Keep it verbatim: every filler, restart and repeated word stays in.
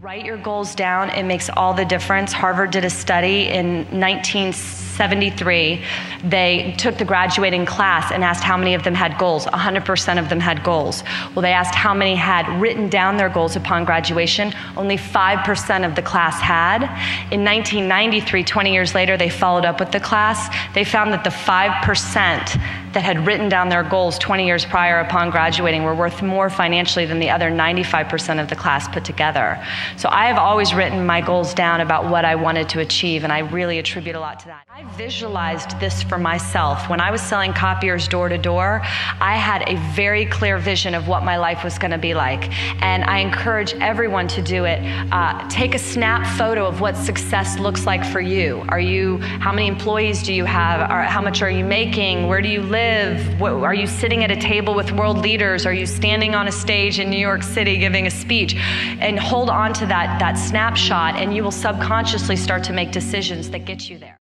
Write your goals down. It makes all the difference. Harvard did a study in nineteen seventy-three. They took the graduating class and asked how many of them had goals. one hundred percent of them had goals. Well, they asked how many had written down their goals upon graduation. Only five percent of the class had. In nineteen ninety-three, twenty years later, they followed up with the class. They found that the five percent that had written down their goals twenty years prior upon graduating were worth more financially than the other ninety-five percent of the class put together. So I have always written my goals down about what I wanted to achieve, and I really attribute a lot to that. I visualized this for myself. When I was selling copiers door to door, I had a very clear vision of what my life was going to be like. And I encourage everyone to do it. Uh, take a snap photo of what success looks like for you. Are you, how many employees do you have? Are, how much are you making? Where do you live? What, are you sitting at a table with world leaders? Are you standing on a stage in New York City giving a speech? And hold on to that, that snapshot, and you will subconsciously start to make decisions that get you there.